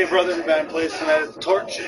Dave Brotherton Band plays tonight at the Torch.